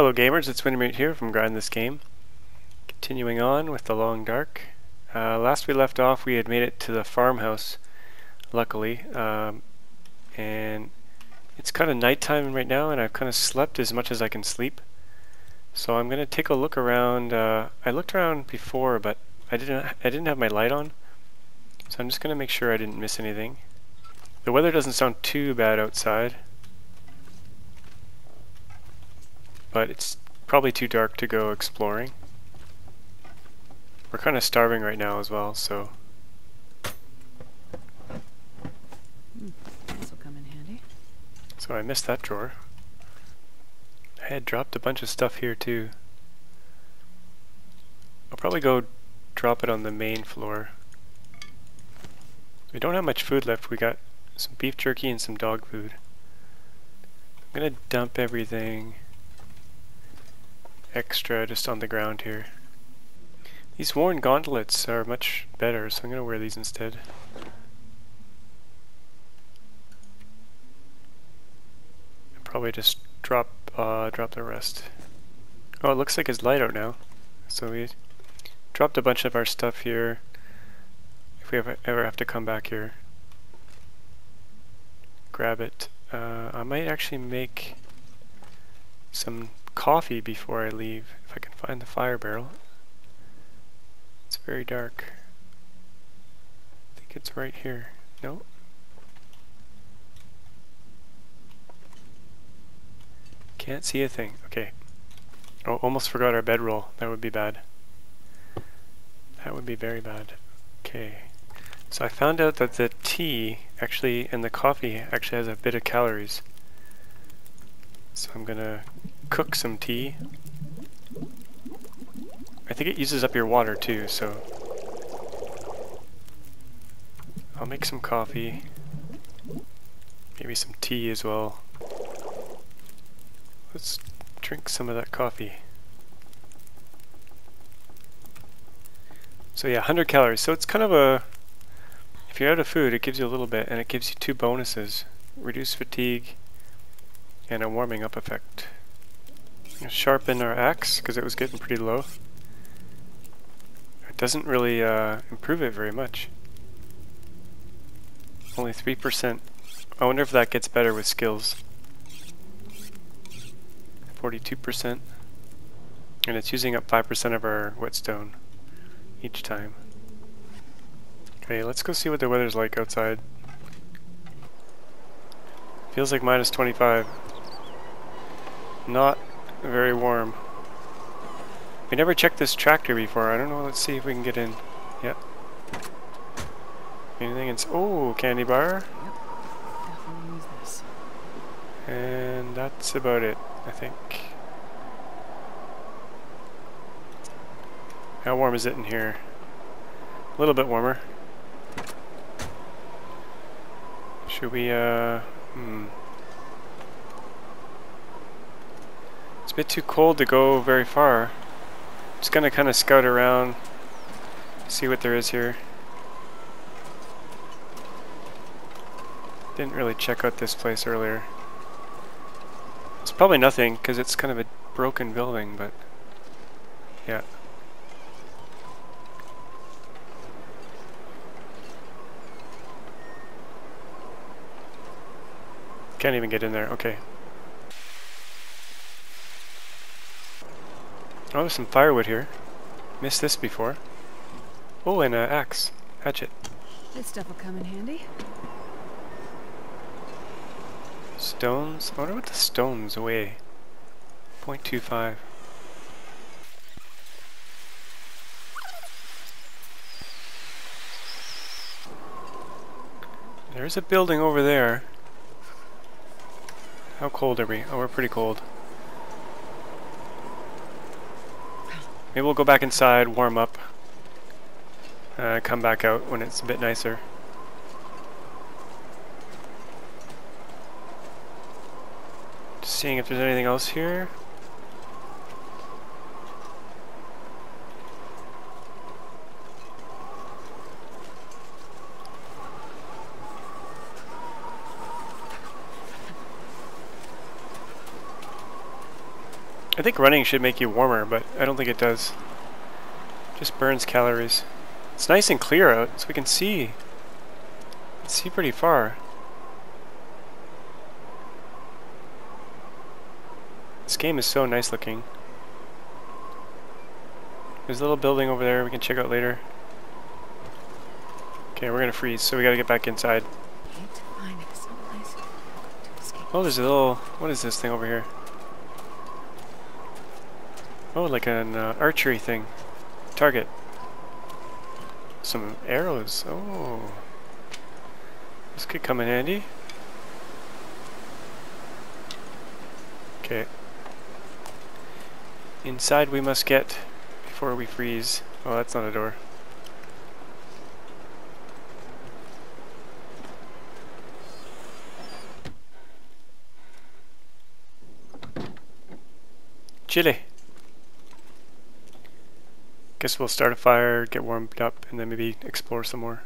Hello gamers, it's Wintermute here from Grind This Game. Continuing on with The Long Dark. Last we left off we had made it to the farmhouse, luckily, and it's kind of nighttime right now and I've kind of slept as much as I can sleep. So I'm going to take a look around. I looked around before but I didn't have my light on, so I'm just going to make sure I didn't miss anything. The weather doesn't sound too bad outside, but it's probably too dark to go exploring. We're kind of starving right now as well, so... This will come in handy. So I missed that drawer. I had dropped a bunch of stuff here too. I'll probably go drop it on the main floor. We don't have much food left. We got some beef jerky and some dog food. I'm gonna dump everything extra just on the ground here. These worn gauntlets are much better, so I'm going to wear these instead. I'll probably just drop the rest. Oh, it looks like it's light out now. So we dropped a bunch of our stuff here, if we ever have to come back here. Grab it. I might actually make some coffee before I leave, if I can find the fire barrel. It's very dark. I think it's right here. No. Can't see a thing. Okay. Oh, almost forgot our bedroll. That would be bad. That would be very bad. Okay. So I found out that the tea actually and the coffee actually has a bit of calories. So I'm gonna cook some tea. I think it uses up your water too, so I'll make some coffee, maybe some tea as well. Let's drink some of that coffee. So yeah, 100 calories, so it's kind of a, if you're out of food it gives you a little bit, and it gives you two bonuses: reduce fatigue and a warming up effect. Sharpen our axe because it was getting pretty low. It doesn't really improve it very much. Only 3%. I wonder if that gets better with skills. 42%. And it's using up 5% of our whetstone each time. Okay, let's go see what the weather's like outside. Feels like minus 25. Not very warm. We never checked this tractor before. I don't know. Let's see if we can get in. Yep. Anything? It's oh, candy bar. Yep. Definitely use this. And that's about it, I think. How warm is it in here? A little bit warmer. Should we? It's a bit too cold to go very far. I'm just gonna kind of scout around, see what there is here. Didn't really check out this place earlier. It's probably nothing because it's kind of a broken building, but yeah. Can't even get in there, okay. Oh, there's some firewood here. Missed this before. Oh, and an axe. Hatchet. This stuff will come in handy. Stones. I wonder what the stones weigh. 0.25. There's a building over there. How cold are we? Oh, we're pretty cold. Maybe we'll go back inside, warm up, come back out when it's a bit nicer. Just seeing if there's anything else here. I I think running should make you warmer, but I don't think it does. Just burns calories. It's nice and clear out, so we can see. Let's see pretty far. This game is so nice looking. There's a little building over there we can check out later. Okay, we're gonna freeze, so we gotta get back inside. Oh, there's a little... what is this thing over here? Oh, like an archery thing. Target. Some arrows. Oh. This could come in handy. Okay. Inside we must get before we freeze. Oh, that's not a door. Chili. Guess we'll start a fire, get warmed up, and then maybe explore some more.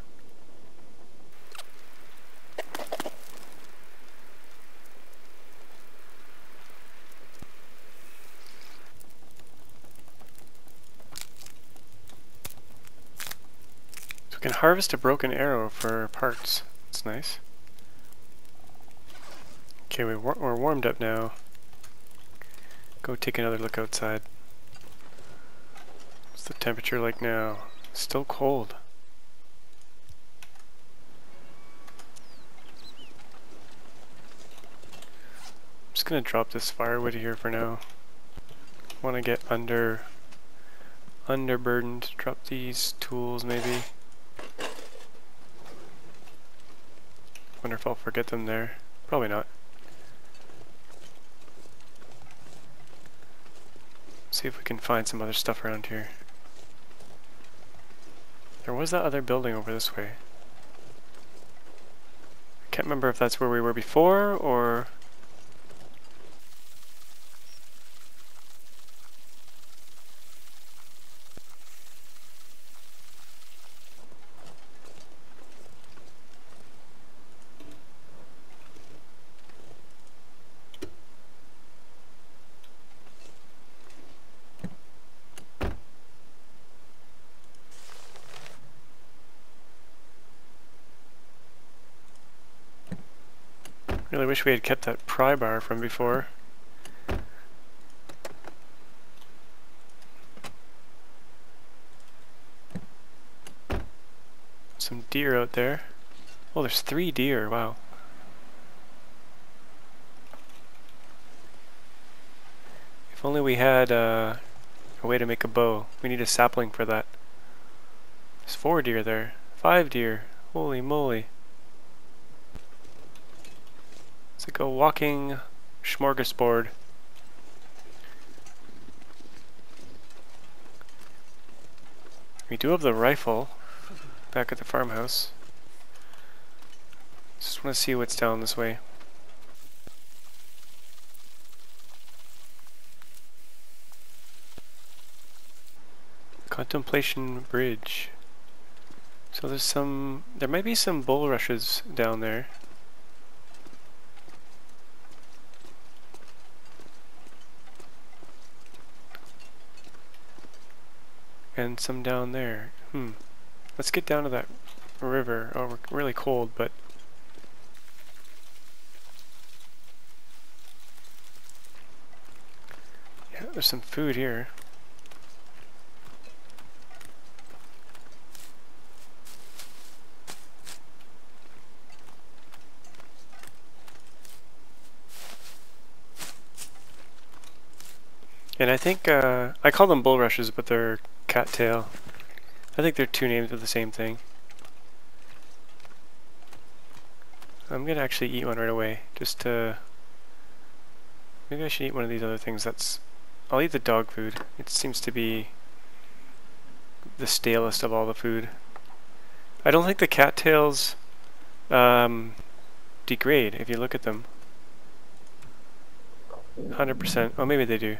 So we can harvest a broken arrow for parts. That's nice. Okay, we're warmed up now. Go take another look outside. What's the temperature like now? Still cold. I'm just gonna drop this firewood here for now. Wanna get underburdened. Drop these tools maybe. Wonder if I'll forget them there. Probably not. See if we can find some other stuff around here. There was that other building over this way. I can't remember if that's where we were before, or... really wish we had kept that pry bar from before. Some deer out there. Oh, there's 3 deer, wow. If only we had a way to make a bow. We need a sapling for that. There's 4 deer there. 5 deer. Holy moly. It's like a walking smorgasbord. We do have the rifle back at the farmhouse. Just want to see what's down this way. Contemplation Bridge. So there's some... there might be some bulrushes down there. And some down there. Let's get down to that river. Oh, we're really cold, but... yeah, there's some food here. And I think, I call them bulrushes, but they're cattail. I think they're 2 names of the same thing. I'm gonna actually eat one right away, just to... maybe I should eat one of these other things. That's... I'll eat the dog food. It seems to be the stalest of all the food. I don't think the cattails degrade if you look at them. 100%. Oh, maybe they do.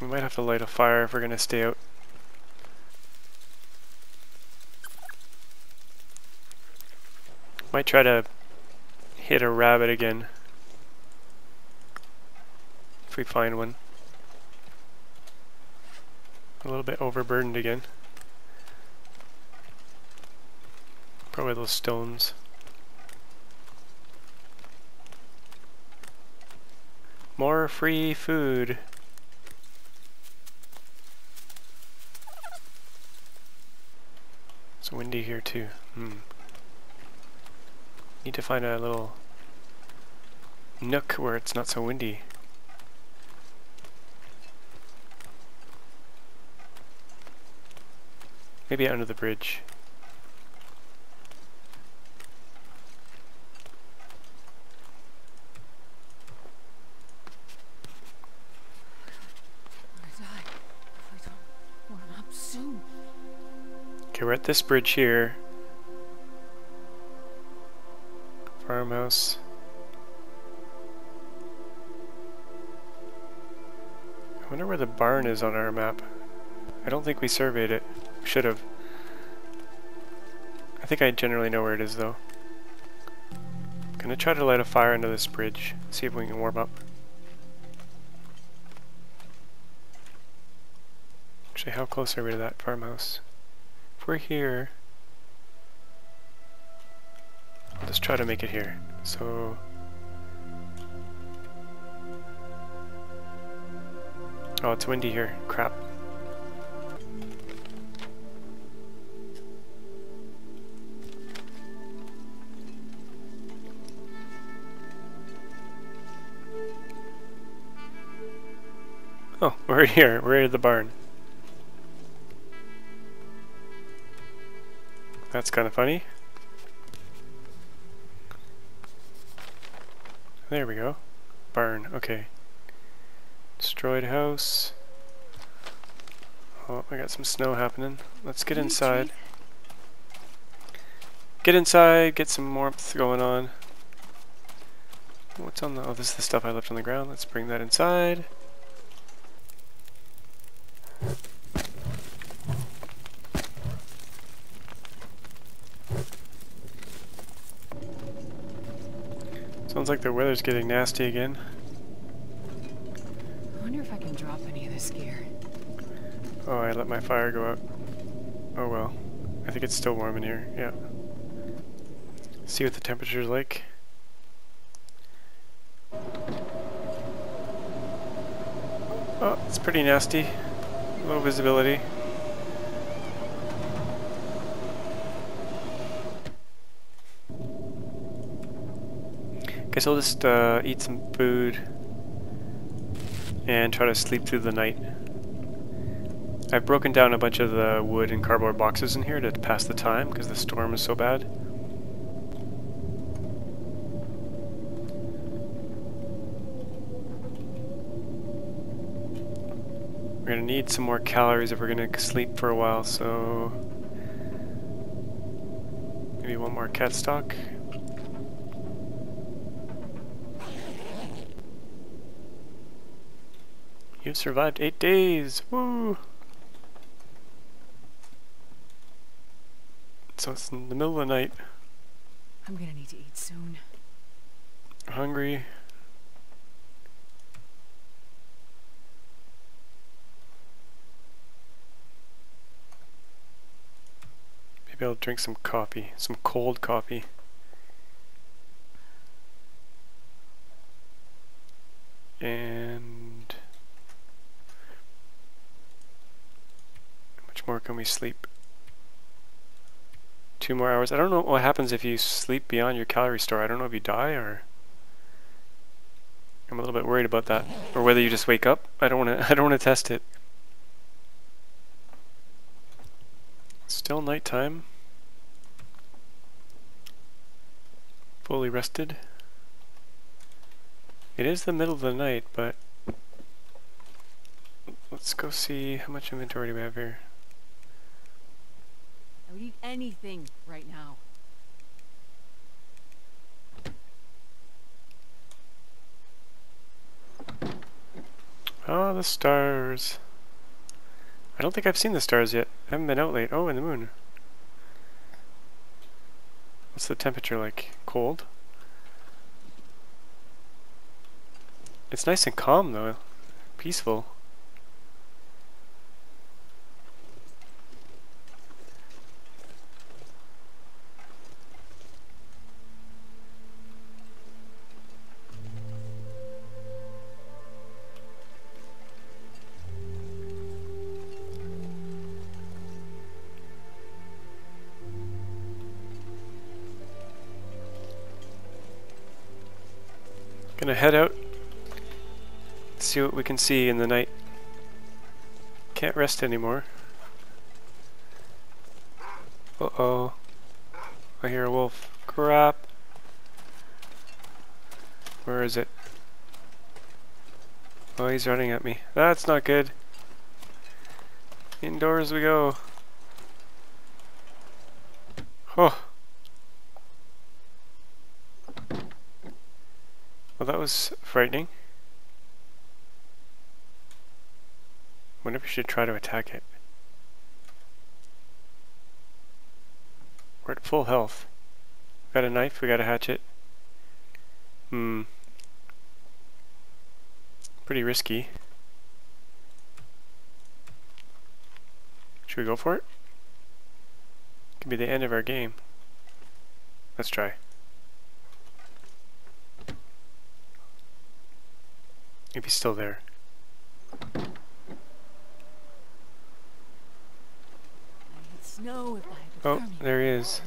We might have to light a fire if we're going to stay out. Might try to hit a rabbit again. If we find one. A little bit overburdened again. Probably those stones. More free food. It's windy here too. Need to find a little nook where it's not so windy. Maybe under the bridge. Okay, we're at this bridge here. Farmhouse. I wonder where the barn is on our map. I don't think we surveyed it. We should have. I think I generally know where it is though. I'm gonna try to light a fire under this bridge. See if we can warm up. Actually, how close are we to that farmhouse? If we're here, let's try to make it here. So, oh, it's windy here. Crap. Oh, we're here. We're at the barn. That's kind of funny. There we go. Barn, okay. Destroyed house. Oh, I got some snow happening. Let's get inside. Get inside, get some warmth going on. What's on the... oh, this is the stuff I left on the ground. Let's bring that inside. Sounds like the weather's getting nasty again. I wonder if I can drop any of this gear. Oh, I let my fire go out. Oh well. I think it's still warm in here, yeah. See what the temperature's like. Oh, it's pretty nasty. Low visibility. Guess I'll just eat some food and try to sleep through the night. I've broken down a bunch of the wood and cardboard boxes in here to pass the time because the storm is so bad. We're gonna need some more calories if we're gonna sleep for a while, so maybe one more cat stock. You've survived 8 days! Woo! So it's in the middle of the night. I'm gonna need to eat soon. Hungry. Maybe I'll drink some coffee. Some cold coffee. And... more can we sleep? 2 more hours. I don't know what happens if you sleep beyond your calorie store. I don't know if you die or... I'm a little bit worried about that. Or whether you just wake up. I don't wanna test it. Still nighttime. Fully rested. It is the middle of the night, but let's go see how much inventory do we have here. I would eat anything right now. Oh, the stars. I don't think I've seen the stars yet. I haven't been out late. Oh, and the moon. What's the temperature like? Cold? It's nice and calm though. Peaceful. Gonna head out, see what we can see in the night. Can't rest anymore. Uh-oh. I hear a wolf. Crap. Where is it? Oh, he's running at me. That's not good. Indoors we go. Oh. Well, that was frightening. Wonder if we should try to attack it. We're at full health. We got a knife, we got a hatchet. Pretty risky. Should we go for it? Could be the end of our game. Let's try. If he's still there. Oh, there he is.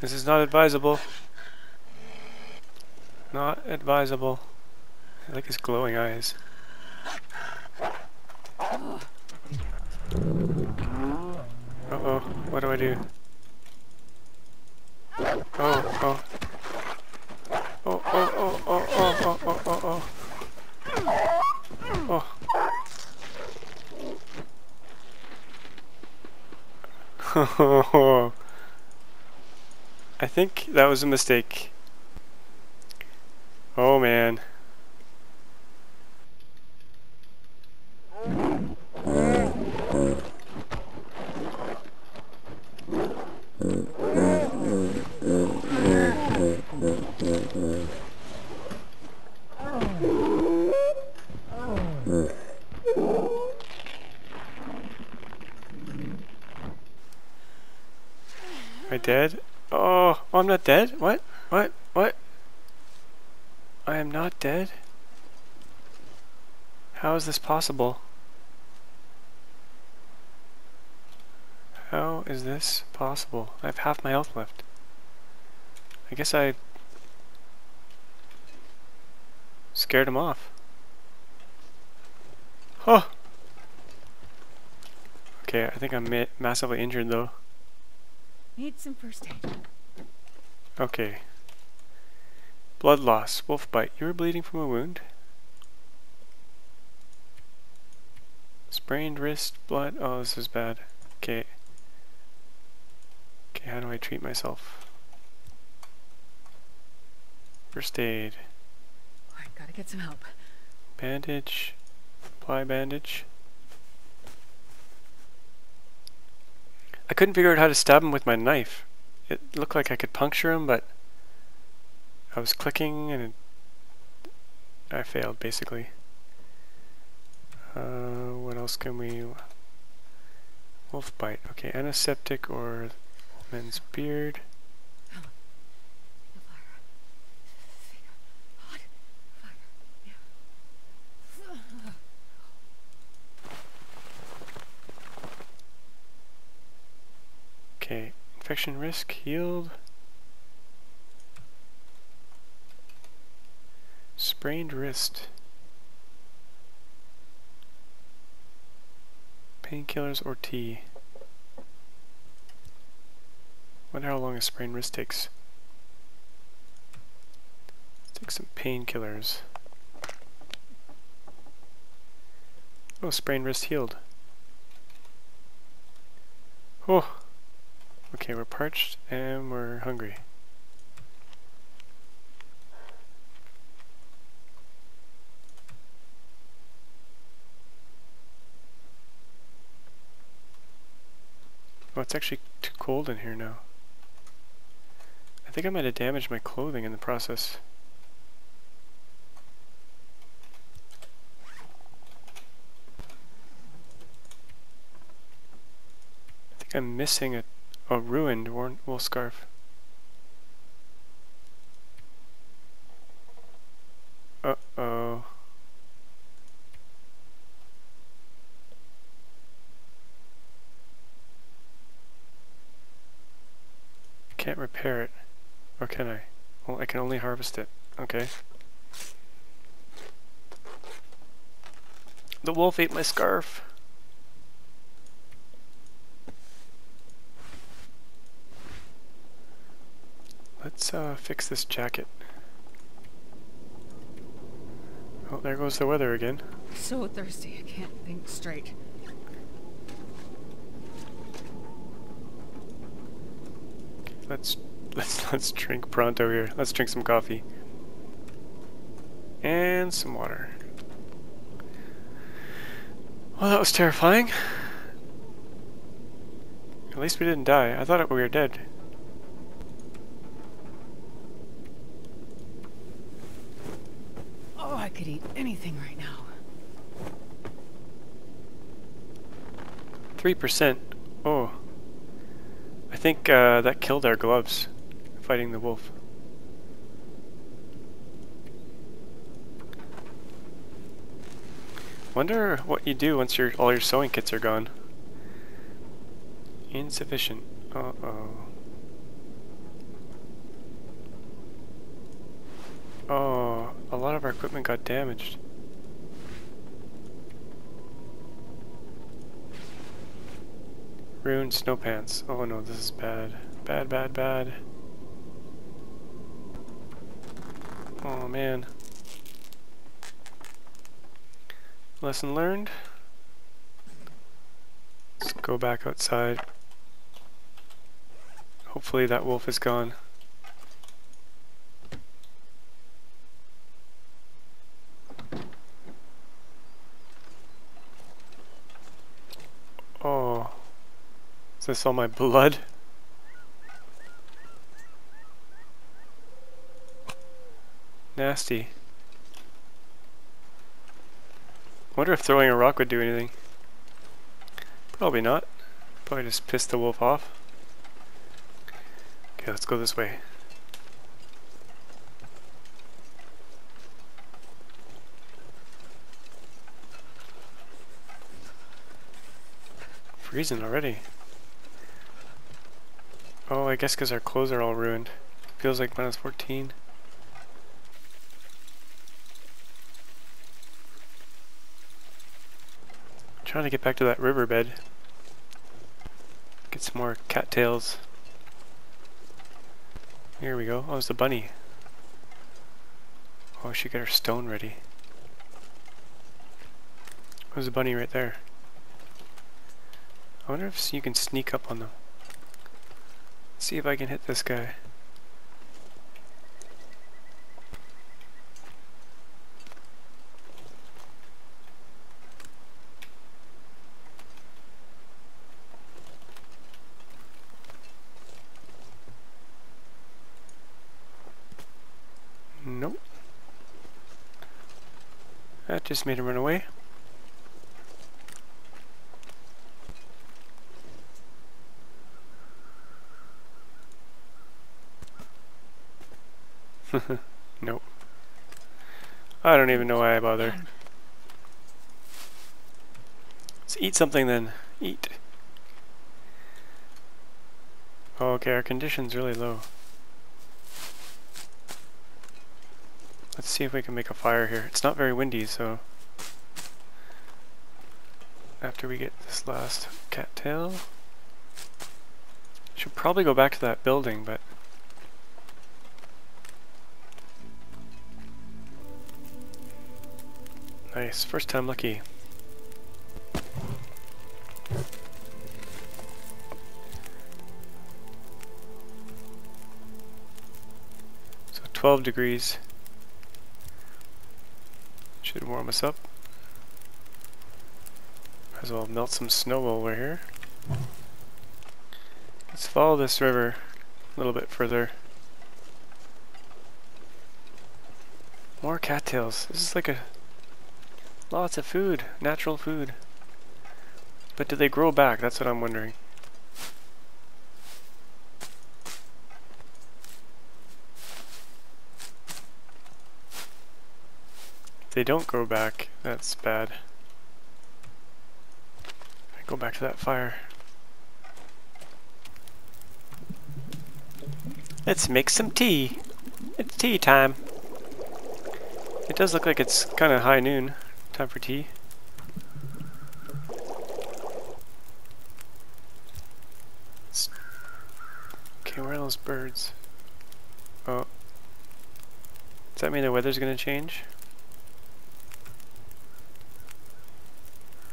This is not advisable. Not advisable. I like his glowing eyes. Uh-oh, what do? Oh, oh. Oh, oh, oh, oh, oh, oh, oh, oh, oh. Oh. I think that was a mistake. Oh, man. Dead? Oh, I'm not dead? What? What? What? I am not dead? How is this possible? How is this possible? I have half my health left. I guess I scared him off. Huh! Okay, I think I'm massively injured though. Need some first aid. Okay. Blood loss. Wolf bite. You were bleeding from a wound. Sprained wrist. Blood. Oh, this is bad. Okay. Okay, how do I treat myself? First aid. Alright, gotta get some help. Bandage. Apply bandage. I couldn't figure out how to stab him with my knife. It looked like I could puncture him, but I was clicking and I failed, basically. What else can we... Wolf bite. Okay, antiseptic or man's beard. Okay, infection risk, healed. Sprained wrist. Painkillers or tea. Wonder how long a sprained wrist takes. Let's take some painkillers. Oh, sprained wrist healed. Oh. Okay, we're parched and we're hungry. Oh, it's actually too cold in here now. I think I might have damaged my clothing in the process. I think I'm missing a ruined wool scarf. Uh-oh. Can't repair it. Or can I? Well, I can only harvest it. Okay. The wolf ate my scarf! Let's fix this jacket. Oh, there goes the weather again. So thirsty, I can't think straight. Let's drink pronto here. Let's drink some coffee. And some water. Well, that was terrifying. At least we didn't die. I thought we were dead. Oh, I could eat anything right now. 3%. Oh. I think that killed our gloves, fighting the wolf. Wonder what you do once all your sewing kits are gone. Insufficient. Uh-oh. Oh, a lot of our equipment got damaged. Ruined snow pants. Oh no, this is bad. Bad, bad, bad. Oh man. Lesson learned. Let's go back outside. Hopefully that wolf is gone. Oh. Is this all my blood? Nasty. Wonder if throwing a rock would do anything. Probably not. Probably just piss the wolf off. Okay, let's go this way. Freezing already. Oh, I guess because our clothes are all ruined. Feels like -14. I'm trying to get back to that riverbed. Get some more cattails. Here we go. Oh, there's the bunny. Oh, I should get her stone ready. There's the bunny right there. I wonder if you can sneak up on them. See if I can hit this guy. Nope. That just made him run away. Nope. I don't even know why I bother. Let's eat something then. Eat. Oh, okay, our condition's really low. Let's see if we can make a fire here. It's not very windy, so... After we get this last cattail... Should probably go back to that building, but... Nice, first time lucky. So 12 degrees. Should warm us up. Might as well melt some snow while we're here. Let's follow this river a little bit further. More cattails. This is like a... lots of food. Natural food. But do they grow back? That's what I'm wondering. If they don't grow back, that's bad. I go back to that fire. Let's make some tea. It's tea time. It does look like it's kind of high noon. Time for tea. Okay, where are those birds? Oh. Does that mean the weather's going to change?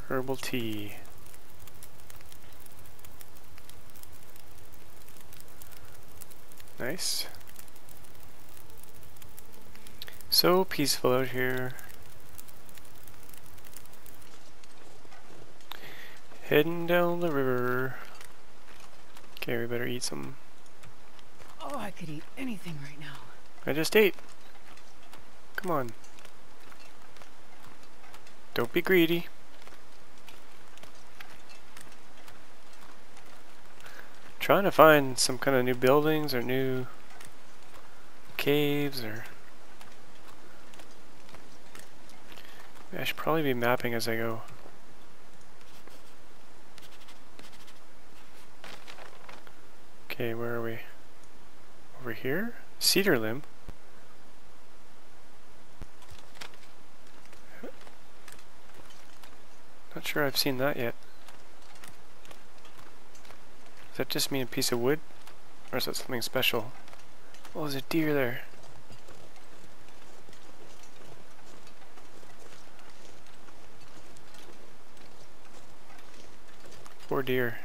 Herbal tea. Nice. So peaceful out here. Heading down the river. Okay, we better eat some. Oh, I could eat anything right now. I just ate. Come on. Don't be greedy. I'm trying to find some kind of new buildings or new caves or... I should probably be mapping as I go. Okay, where are we? Over here? Cedar limb? Not sure I've seen that yet. Does that just mean a piece of wood? Or is that something special? Oh, there's a deer there. Poor deer.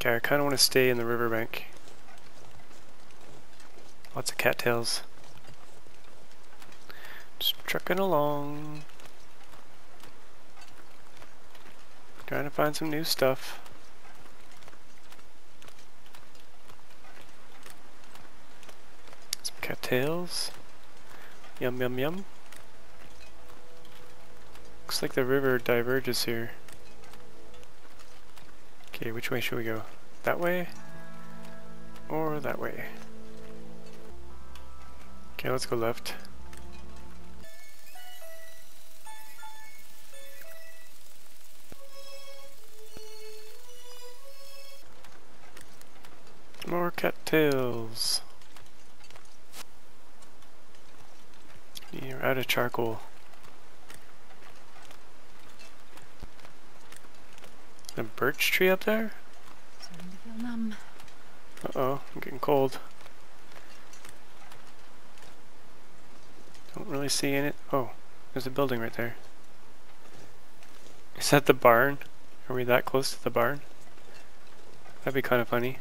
Okay, I kind of want to stay in the riverbank. Lots of cattails. Just trucking along. Trying to find some new stuff. Cattails. Yum yum yum. Looks like the river diverges here. Okay, which way should we go? That way? Or that way? Okay, let's go left. More cattails. You're out of charcoal. A birch tree up there? Uh-oh, I'm getting cold. Don't really see in it. Oh, there's a building right there. Is that the barn? Are we that close to the barn? That'd be kind of funny.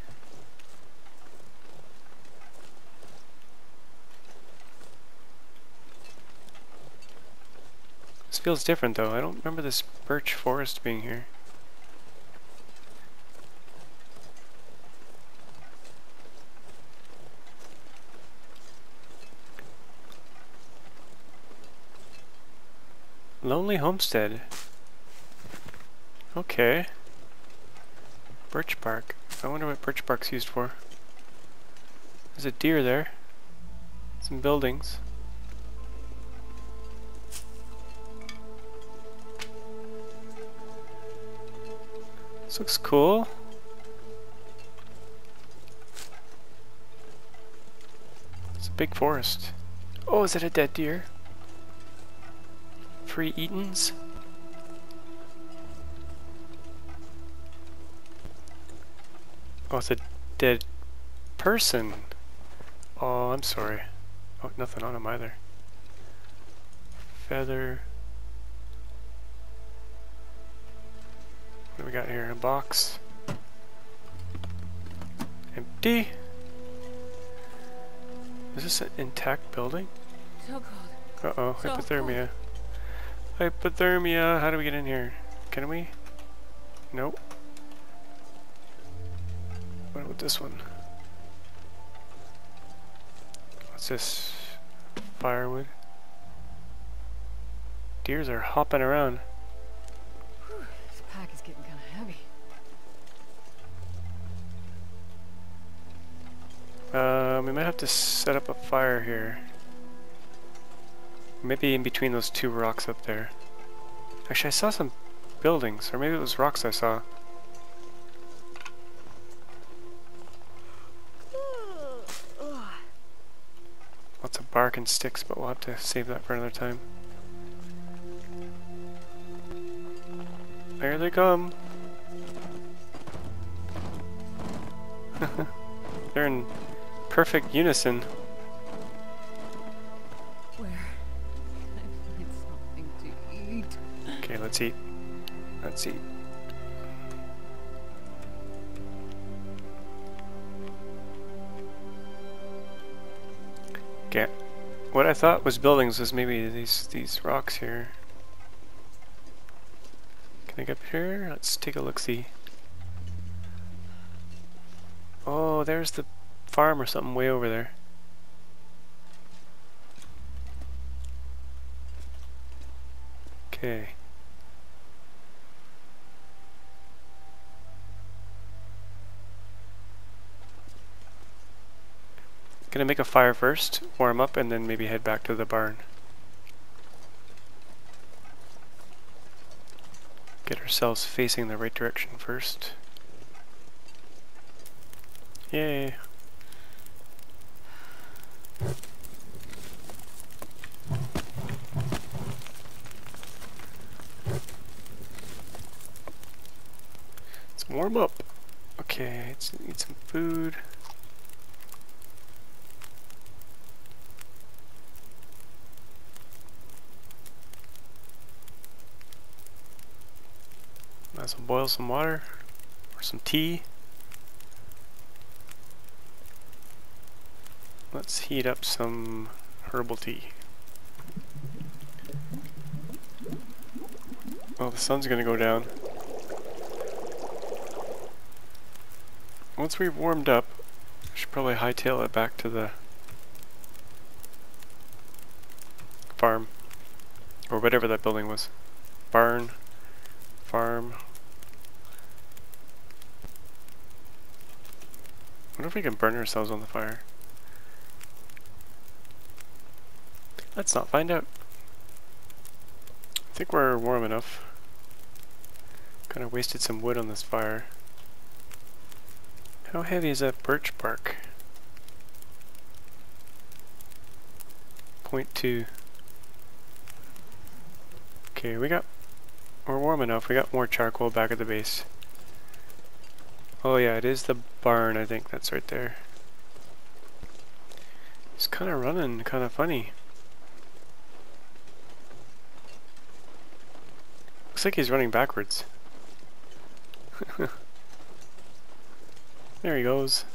Feels different though. I don't remember this birch forest being here. Lonely Homestead. Okay. Birch bark. I wonder what birch bark's used for. There's a deer there. Some buildings. This looks cool. It's a big forest. Oh, is it a dead deer? Free Eatons? Oh, it's a dead person. Oh, I'm sorry. Oh, nothing on him either. Feather. What do we got here? A box. Empty. Is this an intact building? So cold. Uh oh, so hypothermia. Cold. Hypothermia, how do we get in here? Can we? Nope. What about this one? What's this? Firewood. Deers are hopping around. Whew, this pack is getting kind of heavy. We might have to set up a fire here. Maybe in between those two rocks up there. Actually, I saw some buildings, or maybe it was rocks I saw. Lots of bark and sticks, but we'll have to save that for another time. Here they come! They're in perfect unison. Where? I need something to eat. Okay, let's eat. Let's eat. Okay. What I thought was buildings was maybe these rocks here. Can I get up here? Let's take a look-see. Oh, there's the farm or something way over there. Okay. Gonna make a fire first, warm up, and then maybe head back to the barn. Get ourselves facing the right direction first. Yay! Let's warm up. Okay, let's eat some food. So boil some water or some tea. Let's heat up some herbal tea. Well, the sun's gonna go down. Once we've warmed up, I should probably hightail it back to the farm or whatever that building was. Barn, farm. I wonder if we can burn ourselves on the fire. Let's not find out. I think we're warm enough. Kind of wasted some wood on this fire. How heavy is that birch bark? 0.2. Okay, we're warm enough. We got more charcoal back at the base. Oh yeah, it is the barn, I think. That's right there. It's kind of running, kind of funny. Looks like he's running backwards. There he goes.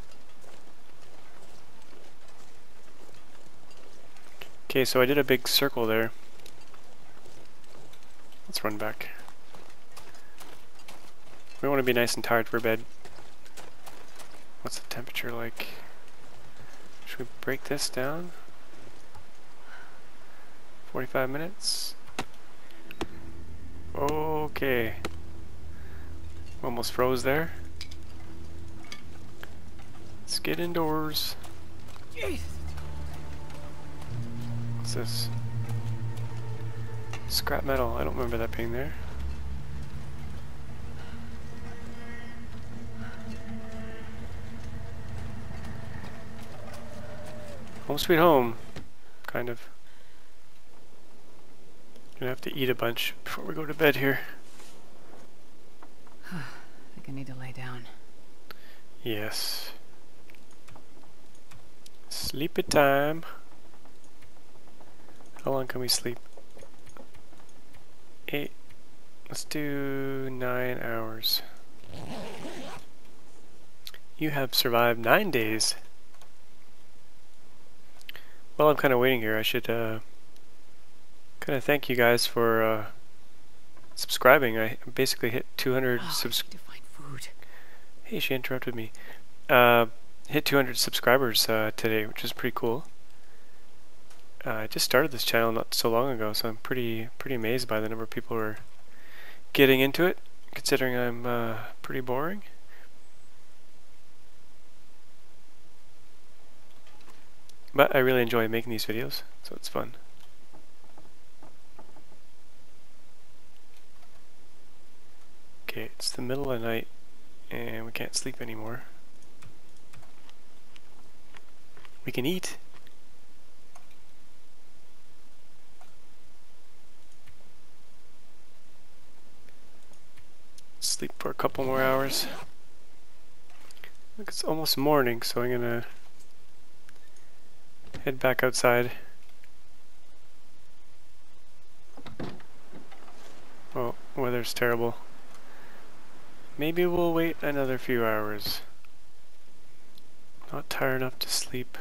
Okay, so I did a big circle there. Let's run back. We want to be nice and tired for bed. What's the temperature like? Should we break this down? 45 minutes. Okay. Almost froze there. Let's get indoors. What's this? Scrap metal. I don't remember that being there. Home sweet home, kind of. Gonna have to eat a bunch before we go to bed here. I think I need to lay down. Yes. Sleepy time. How long can we sleep? 8. Let's do 9 hours. You have survived 9 days. Well, I'm kind of waiting here. I should kind of thank you guys for subscribing. I basically hit 200 subscribers. Hey, she interrupted me. Hit 200 subscribers today, which is pretty cool. I just started this channel not so long ago, so I'm pretty amazed by the number of people who are getting into it, considering I'm pretty boring. But I really enjoy making these videos, so it's fun. Okay, it's the middle of the night and we can't sleep anymore. We can eat. Sleep for a couple more hours. Look, it's almost morning, so I'm gonna head back outside. Oh, weather's terrible. Maybe we'll wait another few hours. Not tired enough to sleep,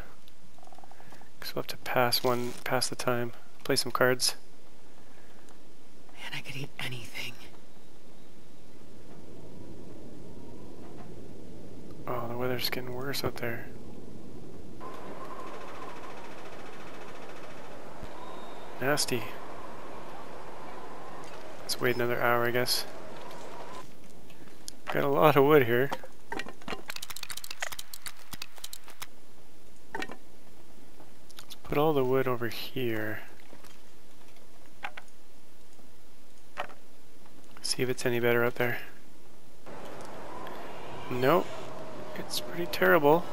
because we'll have to pass the time. Play some cards. Man, I could eat anything. Oh, the weather's getting worse out there. Nasty. Let's wait another hour, I guess. Got a lot of wood here. Let's put all the wood over here. See if it's any better out there. Nope. It's pretty terrible.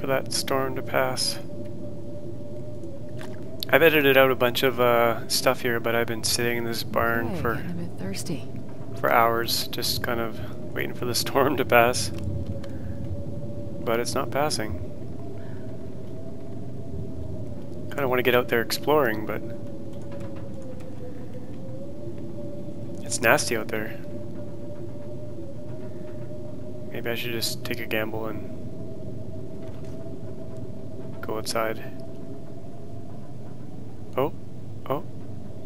For that storm to pass. I've edited out a bunch of stuff here, but I've been sitting in this barn for hours, just kind of waiting for the storm to pass. But it's not passing. Kind of want to get out there exploring, but it's nasty out there. Maybe I should just take a gamble and outside. Oh, oh,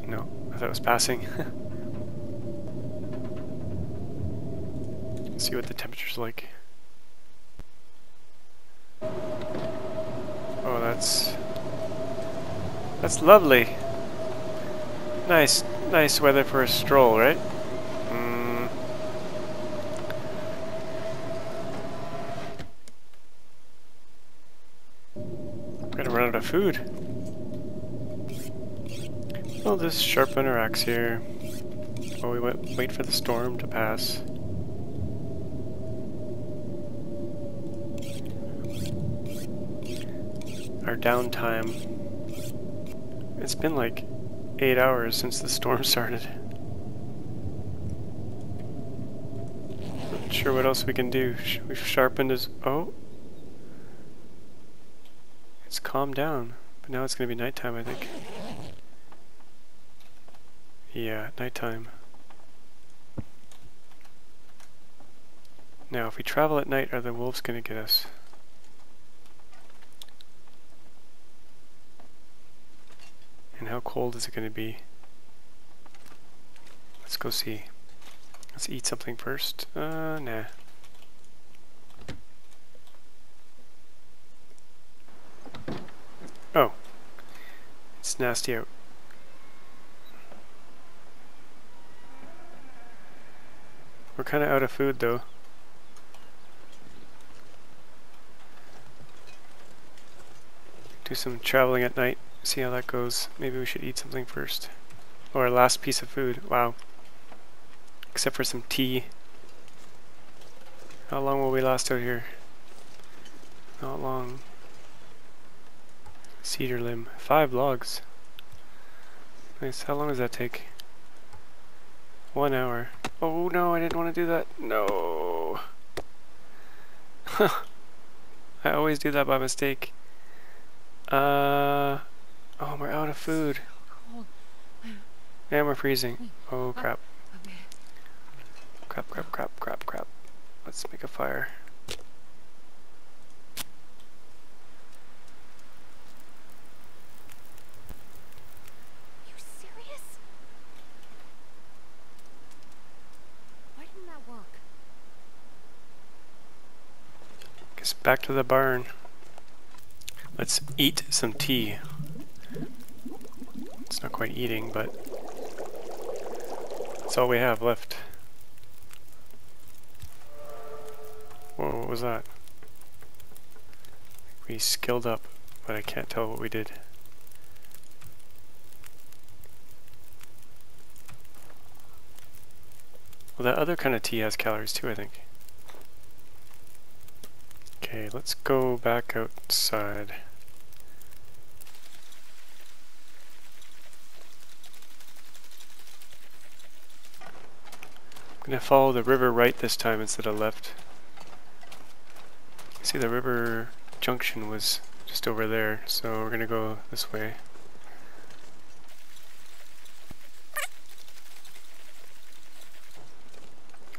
no, I thought it was passing. See what the temperature's like. Oh, that's lovely. Nice weather for a stroll, right? Food. I'll just sharpen our axe here while we wait for the storm to pass. Our downtime. It's been like 8 hours since the storm started. Not sure what else we can do. We've sharpened his... Oh! It's calmed down, but now it's going to be nighttime, I think. Yeah, nighttime. Now, if we travel at night, are the wolves going to get us? And how cold is it going to be? Let's go see. Let's eat something first. Nah. Oh, it's nasty out. We're kind of out of food though. Do some traveling at night, see how that goes. Maybe we should eat something first. Oh, our last piece of food, wow. Except for some tea. How long will we last out here? Not long. Cedar limb. 5 logs. Nice. How long does that take? 1 hour. Oh no, I didn't want to do that. No. I always do that by mistake. Oh, we're out of food. And we're freezing. Oh crap. Crap, crap, crap, crap, crap. Let's make a fire. You're serious? Why didn't that work? Guess back to the barn. Let's eat some tea. It's not quite eating, but that's all we have left. Whoa, what was that? We skilled up, but I can't tell what we did. Well, that other kind of tea has calories too, I think. Okay, let's go back outside. I'm gonna follow the river right this time instead of left. See, the river junction was just over there, so we're gonna go this way.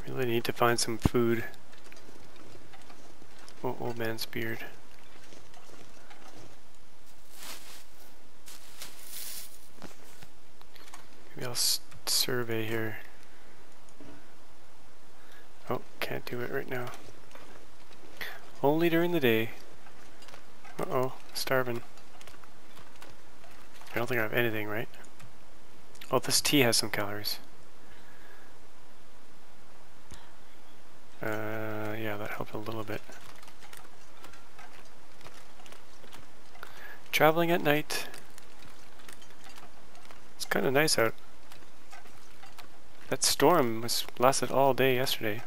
Really need to find some food. Oh, old man's beard. Maybe I'll survey here. Oh, can't do it right now. Only during the day. Uh-oh, starving. I don't think I have anything, right? Oh, this tea has some calories. Yeah, that helped a little bit. Traveling at night. It's kind of nice out. That storm lasted all day yesterday.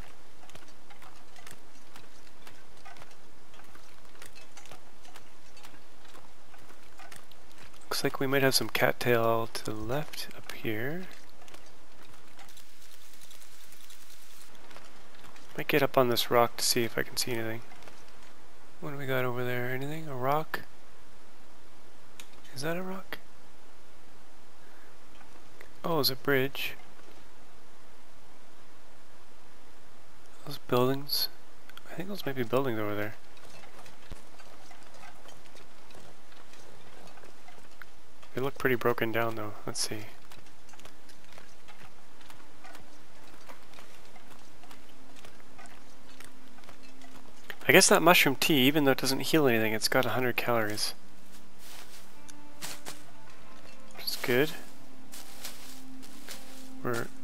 Looks like we might have some cattail to the left up here. Might get up on this rock to see if I can see anything. What do we got over there? Anything? A rock? Is that a rock? Oh, it's a bridge. Those buildings. I think those might be buildings over there. They look pretty broken down though. Let's see. I guess that mushroom tea, even though it doesn't heal anything, it's got 100 calories. Which is good.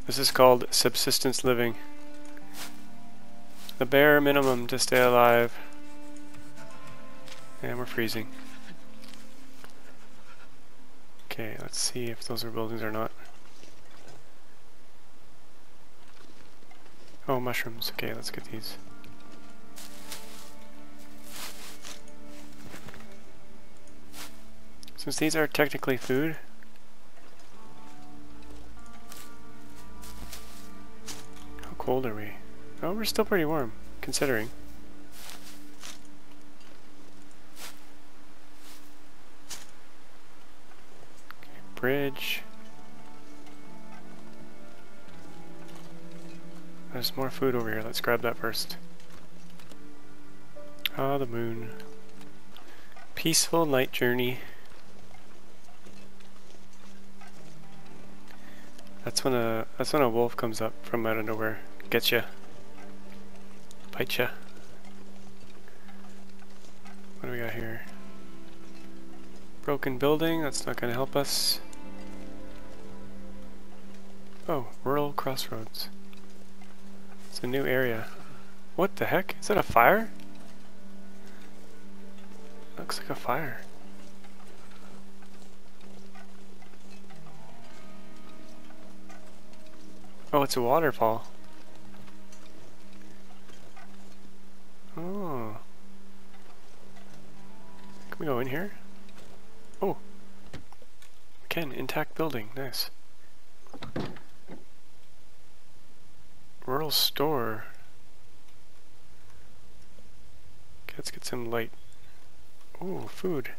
This is called subsistence living. The bare minimum to stay alive. And we're freezing. Okay, let's see if those are buildings or not. Oh, mushrooms. Okay, let's get these. Since these are technically food, how cold are we? Oh, we're still pretty warm, considering. Bridge. There's more food over here. Let's grab that first. Ah, the moon. Peaceful night journey. That's when a wolf comes up from out of nowhere, gets ya, bites ya. What do we got here? Broken building. That's not going to help us. Oh, Rural Crossroads. It's a new area. What the heck? Is that a fire? Looks like a fire. Oh, it's a waterfall. Oh. Can we go in here? Oh. We can. Intact building. Nice. Rural Store. Okay, let's get some light. Ooh, food.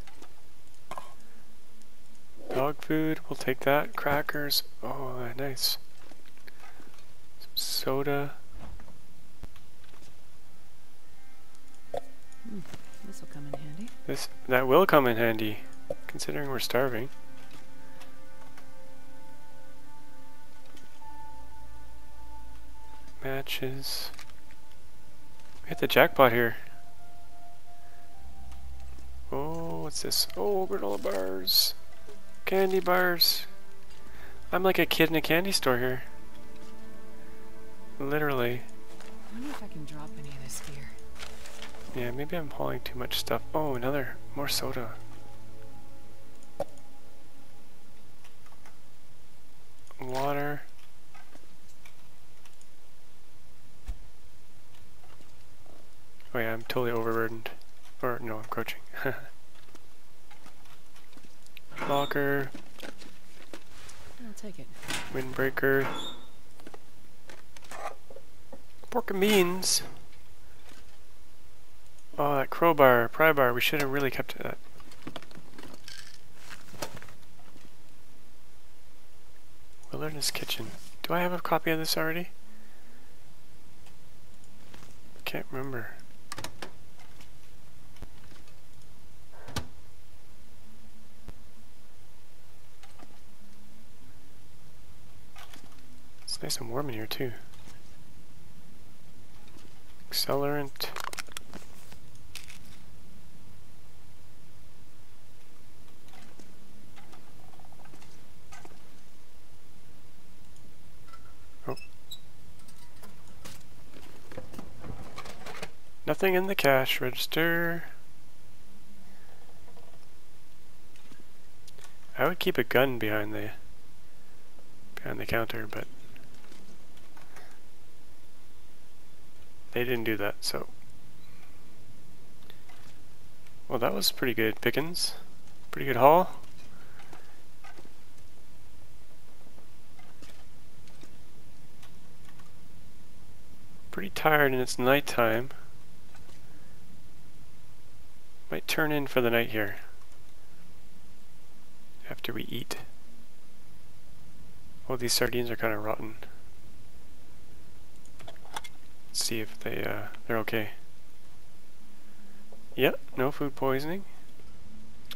Dog food, we'll take that. Crackers, oh nice. Some soda. This will come in handy. That will come in handy, considering we're starving. Matches. We hit the jackpot here. Oh, what's this? Oh, granola bars. Candy bars. I'm like a kid in a candy store here. Literally. I wonder if I can drop any of this here. Yeah, maybe I'm hauling too much stuff. Oh, another. More soda. Water. Oh yeah, I'm totally overburdened. Or, no, I'm crouching. Locker. I'll take it. Windbreaker. Pork and beans. Oh, that crowbar, pry bar, we should have really kept that. Wilderness Kitchen. Do I have a copy of this already? Can't remember. It's nice and warm in here too. Accelerant. Nothing in the cash register. I would keep a gun behind the counter, but they didn't do that, so. Well, that was pretty good pickings. Pretty good haul. Pretty tired and it's nighttime. Might turn in for the night here after we eat. Oh, these sardines are kind of rotten. Let's see if they're okay. Yep, no food poisoning.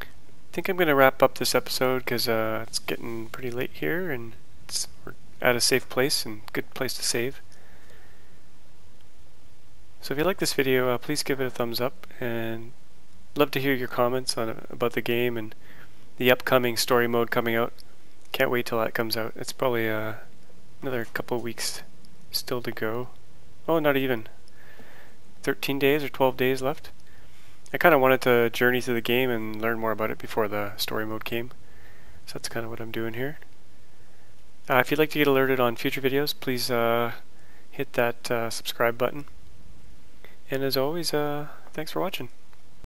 I think I'm gonna wrap up this episode because it's getting pretty late here and we're at a safe place and good place to save. So if you like this video, please give it a thumbs up and. Love to hear your comments on about the game and the upcoming story mode coming out. Can't wait till that comes out. It's probably another couple weeks still to go. Oh, not even. 13 days or 12 days left. I kind of wanted to journey through the game and learn more about it before the story mode came. So that's kind of what I'm doing here. If you'd like to get alerted on future videos, please hit that subscribe button. And as always, thanks for watching.